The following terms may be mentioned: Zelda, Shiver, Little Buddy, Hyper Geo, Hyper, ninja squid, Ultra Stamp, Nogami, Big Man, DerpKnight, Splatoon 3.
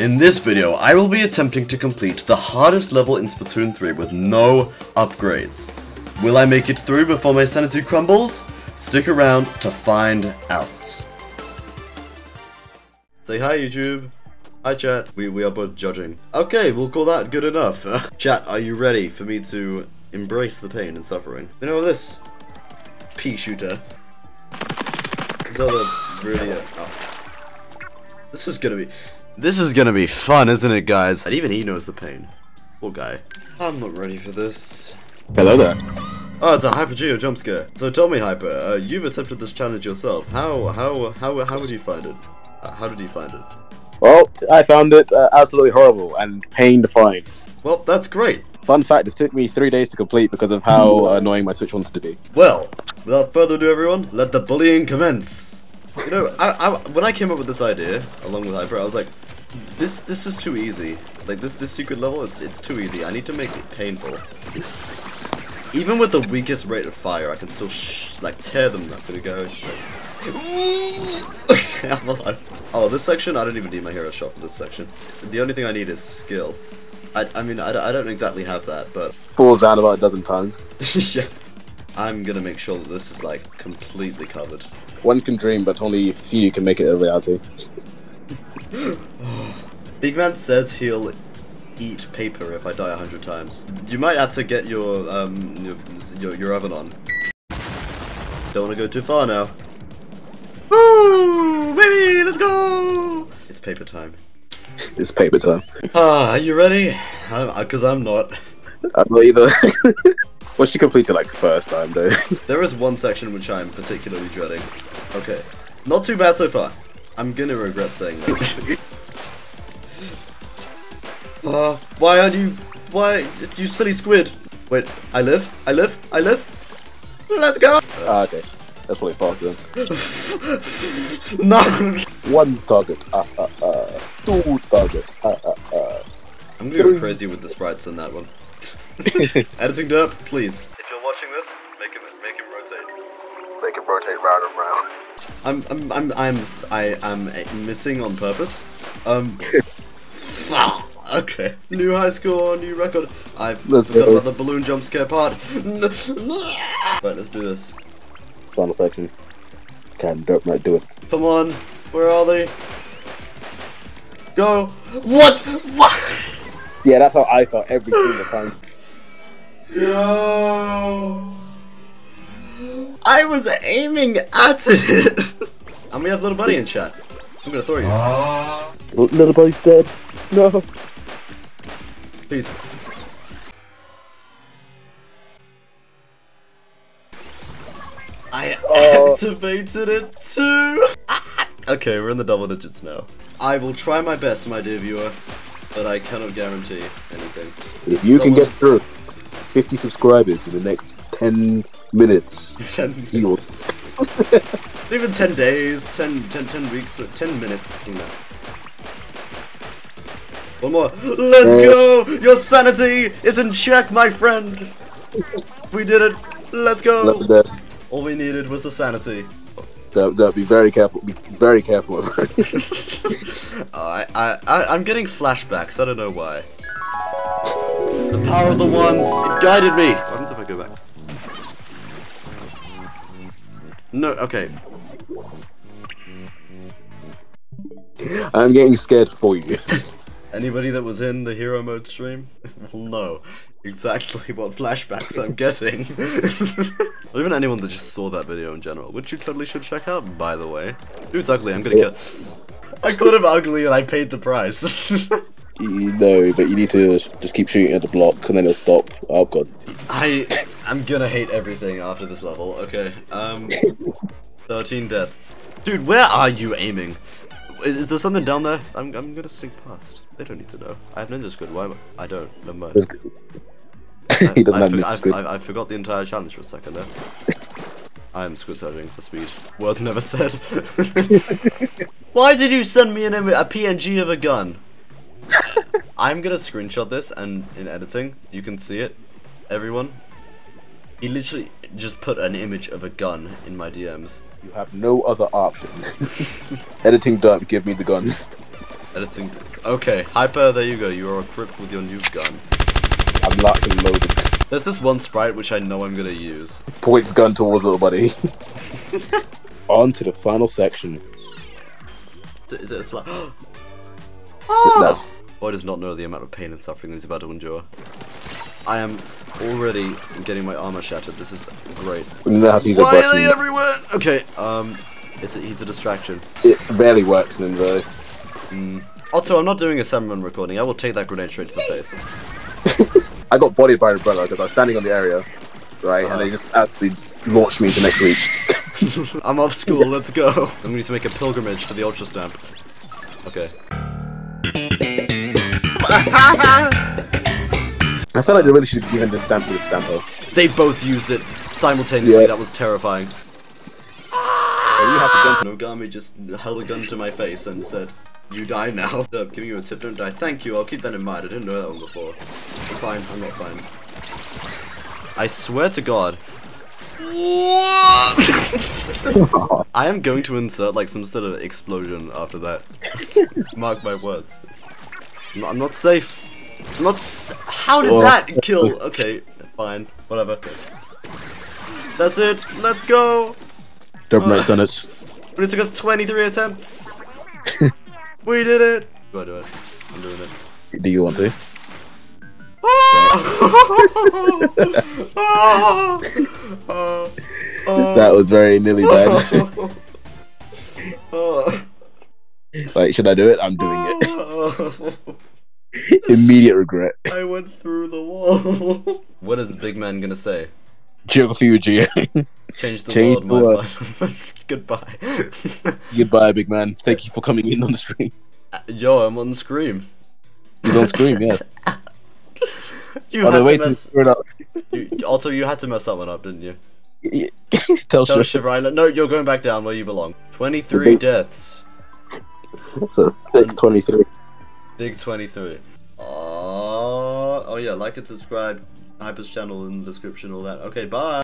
In this video, I will be attempting to complete the hardest level in Splatoon 3 with no upgrades. Will I make it through before my sanity crumbles? Stick around to find out. Say hi, YouTube. Hi, chat. We are both judging. Okay, we'll call that good enough. Chat, are you ready for me to embrace the pain and suffering? You know this pea shooter. Zelda really. Oh. This is gonna be fun, isn't it, guys? And even he knows the pain. Poor guy. I'm not ready for this. Hello there. Oh, it's a Hyper Geo jump scare. So tell me, Hyper, you've attempted this challenge yourself. How would you find it? How did you find it? Well, I found it absolutely horrible and pain to find. Well, that's great. Fun fact, it took me 3 days to complete because of how annoying my Switch wanted to be. Well, without further ado, everyone, let the bullying commence. You know, when I came up with this idea, along with Hyper, I was like, this is too easy. Like, this secret level, it's too easy. I need to make it painful. Even with the weakest rate of fire, I can still, tear them up in a go. Oh, this section, I don't even need my hero shot for this section. The only thing I need is skill. I mean, I don't exactly have that, but... Falls down about a dozen times. Yeah. I'm gonna make sure that this is, like, completely covered. One can dream, but only few can make it a reality. Big Man says he'll eat paper if I die 100 times. You might have to get your oven on. Don't want to go too far now. Woo! Baby, let's go! It's paper time. It's paper time. Are you ready? Because I'm not. I'm not either. Well, she completed like first time though. There is one section which I'm particularly dreading. Okay. Not too bad so far. I'm gonna regret saying that. Why, you silly squid? Wait, I live? Let's go! Okay. That's probably faster then. No! One target, two target, I'm gonna go crazy with the sprites on that one. Editing derp, please. If you're watching this, make him rotate. Make him rotate round and round. I am missing on purpose. Okay. New high score, new record. I forgot about the balloon jump scare part. Right, let's do this. Final section. Can Derp might do it. Come on, where are they? Go! What? Yeah, that's how I felt every single time. Yo! I was aiming at it! And we have Little Buddy in chat. I'm gonna throw you. Little Buddy's dead. No. Please. I activated it too! Okay, we're in the double digits now. I will try my best, my dear viewer, but I cannot guarantee anything. If you can get through 50 subscribers in the next 10 minutes, 10 minutes. Will... Even 10 days, 10 weeks, 10 minutes from now. One more. Let's go! Your sanity is in check, my friend! We did it! Let's go! All we needed was the sanity. That'd be very careful. Be very careful. I'm getting flashbacks. I don't know why. The power of the ones, it guided me. What happens if I go back? No. Okay. I'm getting scared for you. Anybody that was in the hero mode stream will know exactly what flashbacks I'm getting. Or even anyone that just saw that video in general, which you totally should check out, by the way. Dude's ugly, I'm gonna kill. I called him ugly and I paid the price. No, but you need to just keep shooting at the block and then it'll stop. Oh god. I'm gonna hate everything after this level, okay. 13 deaths. Dude, where are you aiming? Is there something down there? I'm gonna sink past. They don't need to know. I have ninja squid. Why? I don't. Never mind. He doesn't have ninja squid. I forgot the entire challenge for a second there. I am squid surfing for speed. Word never said. Why did you send me a PNG of a gun? I'm gonna screenshot this, and in editing, you can see it. Everyone, he literally just put an image of a gun in my DMs. You have no other option. Editing dump, give me the gun. And it's in. Okay, Hyper, there you go. You are equipped with your new gun. I'm locked and loaded. There's this one sprite which I know I'm gonna use. Points gun towards Little Buddy. On to the final section. Is it a slap? Oh! Boy does not know the amount of pain and suffering he's about to endure. I am already getting my armor shattered. This is great. Why are they everywhere? Okay, he's a distraction. It barely works in though. Also, I'm not doing a Salmon recording. I will take that grenade straight to the face. I got bodied by an umbrella because I was standing on the area, right? And they just absolutely launched me into next week. I'm off school, let's go. I'm going to need to make a pilgrimage to the Ultra Stamp. Okay. I felt like they really should have given the stamp to the stamper. They both used it simultaneously, yeah. That was terrifying. Nogami just held a gun to my face and said, "You die now." So I'm giving you a tip, don't die. Thank you, I'll keep that in mind. I didn't know that one before. I'm fine, I'm not fine. I swear to God. What? I am going to insert like some sort of explosion after that. Mark my words. I'm not safe. I'm not s How did that kill? Okay, fine, whatever. That's it, let's go! Doberman's done it. But it took us 23 attempts. We did it. Do I do it? I'm doing it. Do you want to? That was very nearly bad. Like, should I do it? I'm doing it. Immediate regret. I went through the wall. What is Big Man gonna say? Geography with Geo. Change the world, my man. Goodbye. Goodbye, Big Man. Thank you for coming in on the stream. Yo, I'm on Scream. He's on Scream, yeah. Also, you had to mess that one up, didn't you? Tell Shiver Island. No, you're going back down where you belong. 23 deaths. That's a big 23. Big 23. Oh yeah, like and subscribe. Hyper's channel in the description, all that. Okay, bye!